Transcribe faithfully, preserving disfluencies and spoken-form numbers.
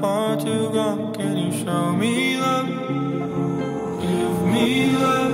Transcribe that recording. Far too gone, can you show me love? Give me love.